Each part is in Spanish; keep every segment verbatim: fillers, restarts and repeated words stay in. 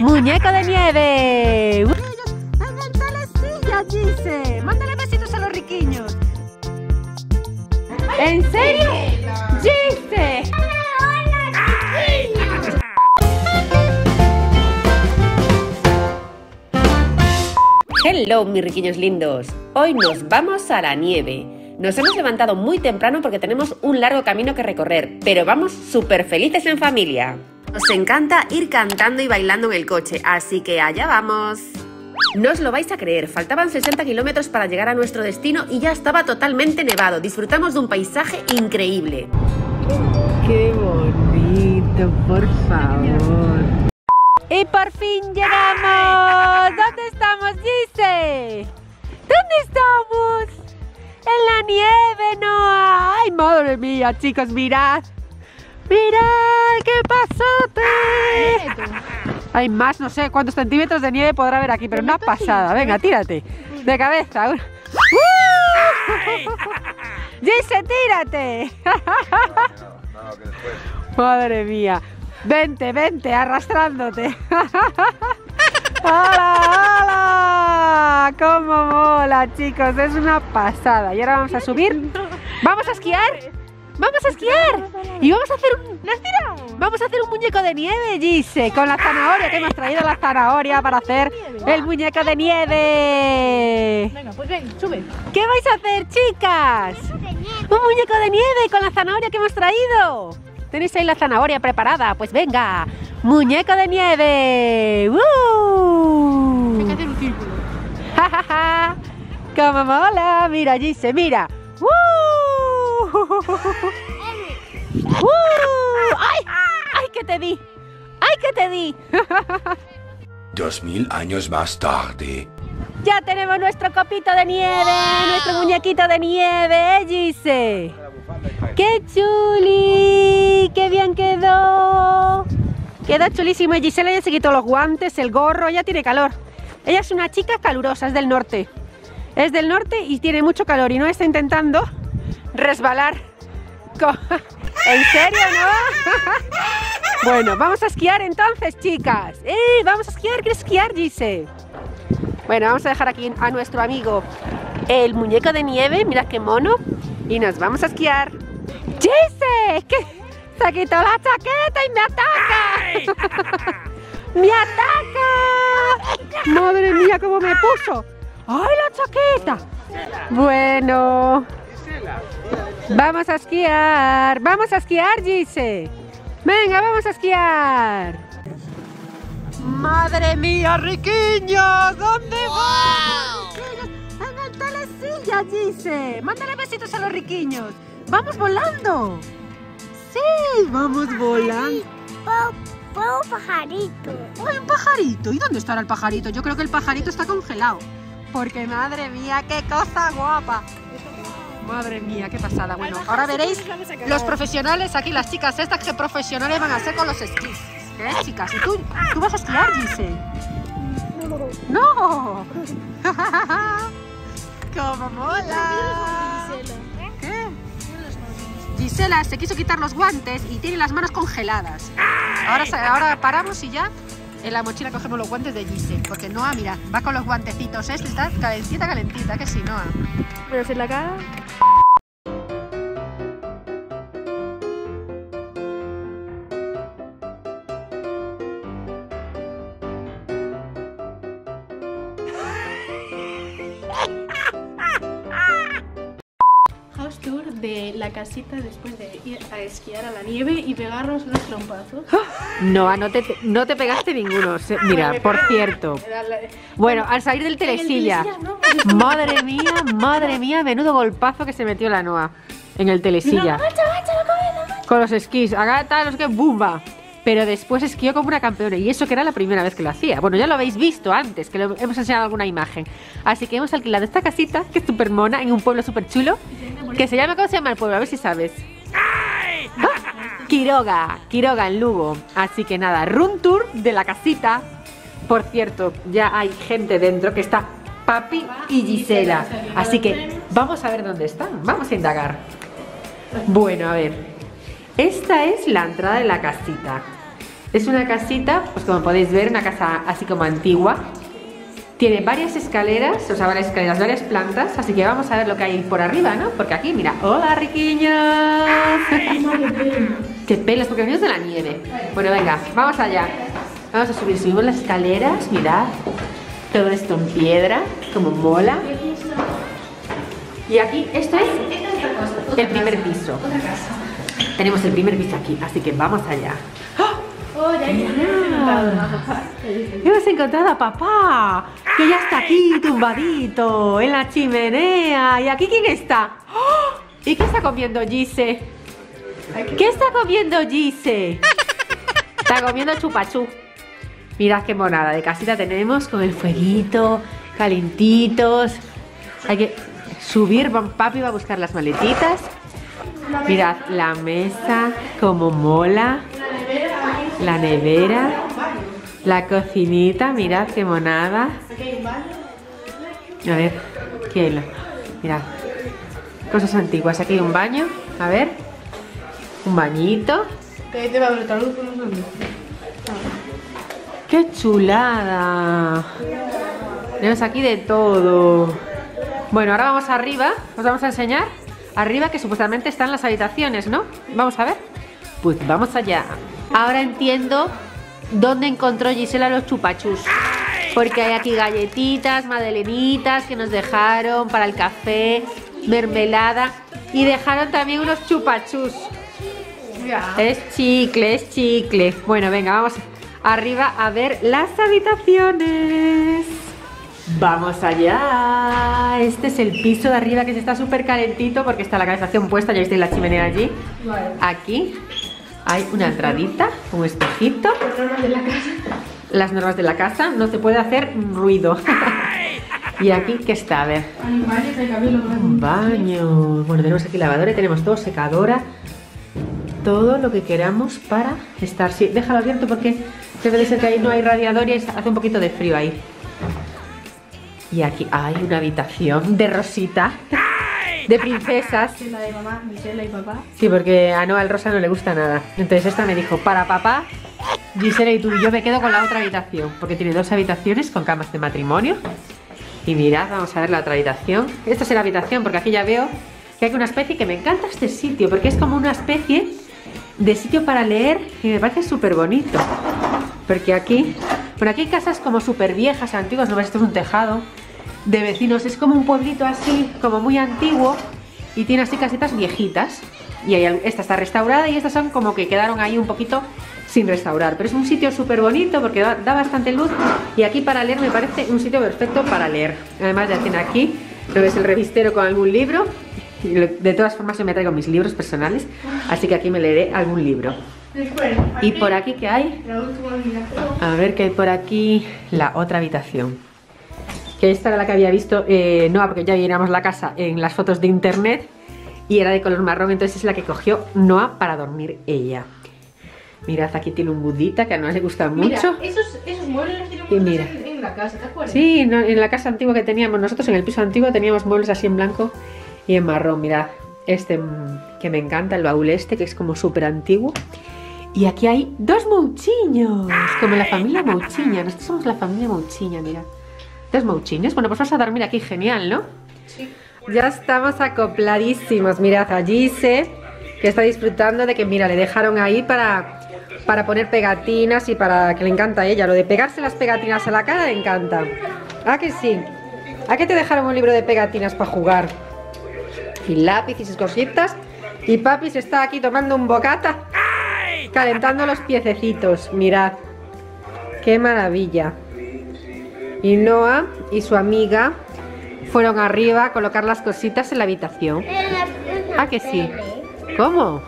¡Muñeco de nieve! ¡Aventó las sillas, dice! ¡Mándale besitos a los riquiños! ¿En serio? ¡Dice! Hello, mis riquiños lindos. Hoy nos vamos a la nieve. Nos hemos levantado muy temprano porque tenemos un largo camino que recorrer, pero vamos súper felices en familia. Nos encanta ir cantando y bailando en el coche, así que allá vamos. No os lo vais a creer, faltaban sesenta kilómetros para llegar a nuestro destino y ya estaba totalmente nevado. Disfrutamos de un paisaje increíble. ¡Qué bonito, por favor! ¡Y por fin llegamos! ¿Dónde estamos, Gise? ¿Dónde estamos? ¡En la nieve, Noah! ¡Ay, madre mía, chicos, mirad! ¡Mirad qué pasote! Hay más, no sé cuántos centímetros de nieve podrá haber aquí, pero una pasada. Venga, tírate. De cabeza. ¡Uh! ¡Gise, tírate! ¡Madre mía! Vente, vente, arrastrándote. ¡Hola, hola! ¡Cómo mola, chicos! Es una pasada. Y ahora vamos a subir. ¡Vamos a esquiar! ¡Vamos a esquiar! Y vamos a hacer un... ¡Nos tiramos! Vamos a hacer un muñeco de nieve, Gise, con la zanahoria, que hemos traído la zanahoria para hacer el muñeco de nieve. Venga, pues ven, sube. ¿Qué vais a hacer, chicas? Un muñeco de nieve con la zanahoria que hemos traído. ¿Tenéis ahí la zanahoria preparada? Pues venga, muñeco de nieve. ¡Uh! Hay que hacer un círculo. ¡Ja, cómo mola! Mira, Gise, mira. ¡Uh! ¡Uh! ¡Ay! ¡Ay, que te di! ¡Ay, que te di! Dos mil años más tarde. Ya tenemos nuestro copito de nieve, nuestro muñequito de nieve, ¿eh, Gise? ¡Qué chuli! ¡Qué bien quedó! Queda chulísimo. Y Gisela ya se quitó los guantes, el gorro, ya tiene calor. Ella es una chica calurosa, es del norte. Es del norte y tiene mucho calor y no está intentando resbalar. ¿En serio, no? Bueno, vamos a esquiar entonces, chicas. ¡Eh! ¡Vamos a esquiar! ¿Quieres esquiar, Gise? Bueno, vamos a dejar aquí a nuestro amigo el muñeco de nieve. Mirad qué mono. Y nos vamos a esquiar. ¡Gise! ¡Que se quitó la chaqueta y me ataca! ¡Me ataca! ¡Madre mía, cómo me puso! ¡Ay, la chaqueta! Bueno, vamos a esquiar. Vamos a esquiar, Gise. Venga, vamos a esquiar. ¡Madre mía, riquiños! ¿Dónde vas? ¡Aventó las sillas, Gise! ¡Mándale besitos a los riquiños! ¡Vamos volando! ¡Sí! ¡Vamos volando! ¡Fue un pajarito! ¡Ay, un pajarito! ¿Y dónde estará el pajarito? Yo creo que el pajarito está congelado. Porque, madre mía, qué cosa guapa. Madre mía, qué pasada. Bueno, ahora veréis los profesionales aquí, las chicas estas, que profesionales van a ser con los esquís. ¿Qué, chicas? ¿Y tú, tú vas a esquiar, Gise? ¡No! ¡Cómo mola! ¿Qué? Gisela se quiso quitar los guantes y tiene las manos congeladas. Ahora, ahora paramos y ya en la mochila cogemos los guantes de Gise. Porque Noa, mira, va con los guantecitos. ¿Eh? Está calentita, calentita, que sí, Noa. Pero en la cara... de la casita después de ir a esquiar a la nieve y pegarnos los trompazos. No, no te, no te pegaste ninguno. Mira, por cierto. Bueno, al salir del telesilla. Madre mía, madre mía, menudo golpazo que se metió la Noa en el telesilla. Con los esquís, agata, los que bumba. Pero después esquió como una campeona y eso que era la primera vez que lo hacía. Bueno, ya lo habéis visto antes, que lo hemos enseñado alguna imagen. Así que hemos alquilado esta casita, que es súper mona, en un pueblo súper chulo, que se llama, ¿cómo se llama el pueblo? A ver si sabes. ¡Ah! Quiroga, Quiroga en Lugo. Así que nada, room tour de la casita. Por cierto, ya hay gente dentro que está Papi y Gisela. Así que vamos a ver dónde están, vamos a indagar. Bueno, a ver. Esta es la entrada de la casita. Es una casita, pues como podéis ver, una casa así como antigua. Tiene varias escaleras, o sea, varias escaleras, varias plantas, así que vamos a ver lo que hay por arriba, ¿no? Porque aquí, mira, ¡hola, riquiños! ¡Qué pelos! Porque venimos de la nieve. Bueno, venga, vamos allá. Vamos a subir, subimos las escaleras, mirad. Todo esto en piedra, como mola. Y aquí, esto es el primer piso. Tenemos el primer piso aquí, así que vamos allá. Hemos encontrado a papá, que ya está aquí tumbadito en la chimenea. ¿Y aquí quién está? ¡Oh! ¿Y qué está comiendo Gise? ¿Qué está comiendo Gise? Está comiendo chupachú. Mirad qué monada de casita tenemos, con el fueguito, calentitos. Hay que subir, papi va a buscar las maletitas. Mirad la mesa, como mola. La nevera, la cocinita, mirad qué monada. A ver, ¿qué es? Mirad, cosas antiguas. Aquí hay un baño, a ver, un bañito. ¡Qué chulada! Tenemos aquí de todo. Bueno, ahora vamos arriba, os vamos a enseñar. Arriba, que supuestamente están las habitaciones, ¿no? Vamos a ver. Pues vamos allá. Ahora entiendo dónde encontró Gisela los chupachús, porque hay aquí galletitas, madelenitas que nos dejaron para el café, mermelada, y dejaron también unos chupachús. Es chicle, es chicle. Bueno, venga, vamos arriba a ver las habitaciones. ¡Vamos allá! Este es el piso de arriba, que se está súper calentito porque está la calefacción puesta, ya visteis la chimenea allí. Aquí hay una entradita, un espejito. Las normas de la casa. Las normas de la casa, no se puede hacer ruido. Y aquí, ¿qué está? A ver. Un baño. Bueno, tenemos aquí lavadora y tenemos todo, secadora. Todo lo que queramos para estar. Sí, déjalo abierto porque debe ser que ahí no hay radiador y hace un poquito de frío ahí. Y aquí hay una habitación de Rosita. De princesas. Sí, la de mamá, Gisela y papá. Sí, porque a Noa el rosa no le gusta nada. Entonces esta me dijo, para papá, Gisela y tú, y yo me quedo con la otra habitación, porque tiene dos habitaciones con camas de matrimonio. Y mirad, vamos a ver la otra habitación. Esta es la habitación, porque aquí ya veo que hay una especie, que me encanta este sitio, porque es como una especie de sitio para leer, y me parece súper bonito. Porque aquí, por aquí hay casas como súper viejas, antiguas, no ves, esto es un tejado de vecinos, es como un pueblito así, como muy antiguo, y tiene así casitas viejitas, y ahí, esta está restaurada y estas son como que quedaron ahí un poquito sin restaurar, pero es un sitio súper bonito porque da, da bastante luz, y aquí para leer me parece un sitio perfecto para leer. Además ya tiene aquí, lo ves, el revistero con algún libro. De todas formas yo me traigo mis libros personales, así que aquí me leeré algún libro. Y por aquí, ¿qué hay? A ver qué hay por aquí. La otra habitación, que esta era la que había visto, eh, Noa, porque ya llenamos la casa en las fotos de internet y era de color marrón, entonces es la que cogió Noa para dormir ella. Mirad, aquí tiene un budita que a Noa le gusta mucho. Mira, esos, esos muebles los tenemos mira. En, en la casa, ¿te acuerdas? Sí, no, en la casa antigua que teníamos nosotros, en el piso antiguo teníamos muebles así en blanco y en marrón. Mirad, este que me encanta, el baúl este, que es como súper antiguo. Y aquí hay dos mouchiños, como la familia Mouchiña. Nosotros somos la familia Mouchiña, mirad. Dos mouchiños. Bueno, pues vas a dormir aquí, genial, ¿no? Sí. Ya estamos acopladísimos. Mirad, allí sé que está disfrutando de que, mira, le dejaron ahí para, para poner pegatinas y para que le encanta a ella. Lo de pegarse las pegatinas a la cara le encanta. ¿Ah, que sí? ¿A qué te dejaron un libro de pegatinas para jugar? Y lápiz y sus cositas. Y papi se está aquí tomando un bocata, calentando los piececitos. Mirad, qué maravilla. Y Noa y su amiga fueron arriba a colocar las cositas en la habitación. ¿Ah, que sí? ¿Cómo?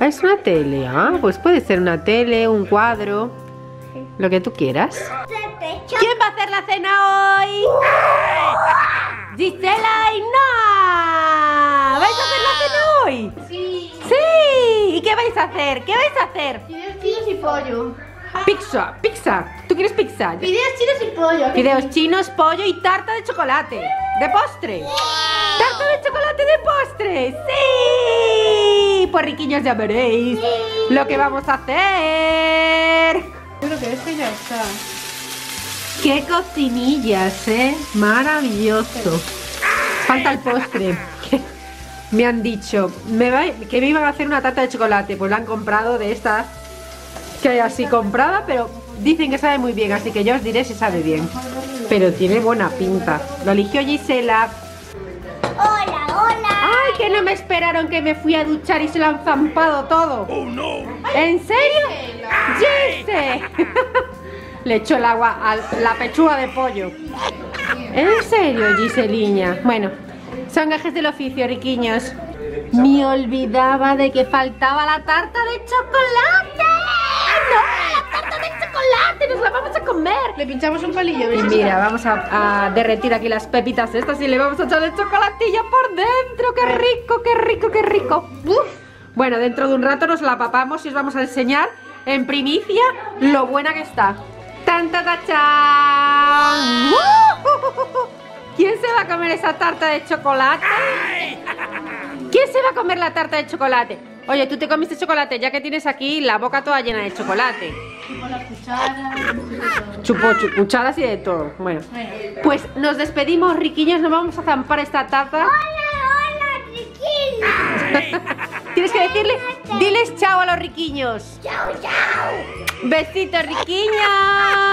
Es una tele. Ah, pues puede ser una tele, un cuadro, lo que tú quieras. ¿Quién va a hacer la cena hoy? ¡Gisela y Noa! ¿Vais a hacer la cena hoy? Sí. ¡Sí! ¿Y qué vais a hacer? ¿Qué vais a hacer? Fideos y pollo. Pizza, pizza. ¿Tú quieres pizza? Fideos chinos y pollo. Fideos chinos, pollo y tarta de chocolate. De postre. ¡Wow! ¡Tarta de chocolate de postre! ¡Sí! Y pues riquillos, ya veréis lo que vamos a hacer. Yo creo que este ya está. ¡Qué cocinillas, eh! Maravilloso. Falta el postre. Me han dicho me va, que me iban a hacer una tarta de chocolate. Pues la han comprado de estas que hay así comprada, pero dicen que sabe muy bien, así que yo os diré si sabe bien. Pero tiene buena pinta. Lo eligió Gisela. Hola, hola. Ay, que no me esperaron, que me fui a duchar y se lo han zampado todo. Oh, no. ¿En serio? Gisela. Le echó el agua a la pechuga de pollo. ¿En serio, Giseliña? Bueno, son gajes del oficio, riquiños. Me olvidaba de que faltaba la tarta de chocolate. ¡No! ¡La tarta de chocolate! ¡Nos la vamos a comer! Le pinchamos un palillo. Y mira, vamos a, a derretir aquí las pepitas estas y le vamos a echar el chocolatillo por dentro. ¡Qué rico, qué rico, qué rico! Uf. Bueno, dentro de un rato nos la papamos y os vamos a enseñar en primicia lo buena que está. ¡Tan, ta, ta, chan! ¡Uh! ¿Quién se va a comer esa tarta de chocolate? ¿Quién se va a comer la tarta de chocolate? Oye, tú te comiste chocolate, ya que tienes aquí la boca toda llena de chocolate. Chupo las cucharas. Chupo cucharas y de todo. Bueno, pues nos despedimos, riquiños. Nos vamos a zampar esta tarta. ¡Hola, hola, riquiños! Tienes que decirle, diles chao a los riquiños. ¡Chao, chao! ¡Besitos, riquiños!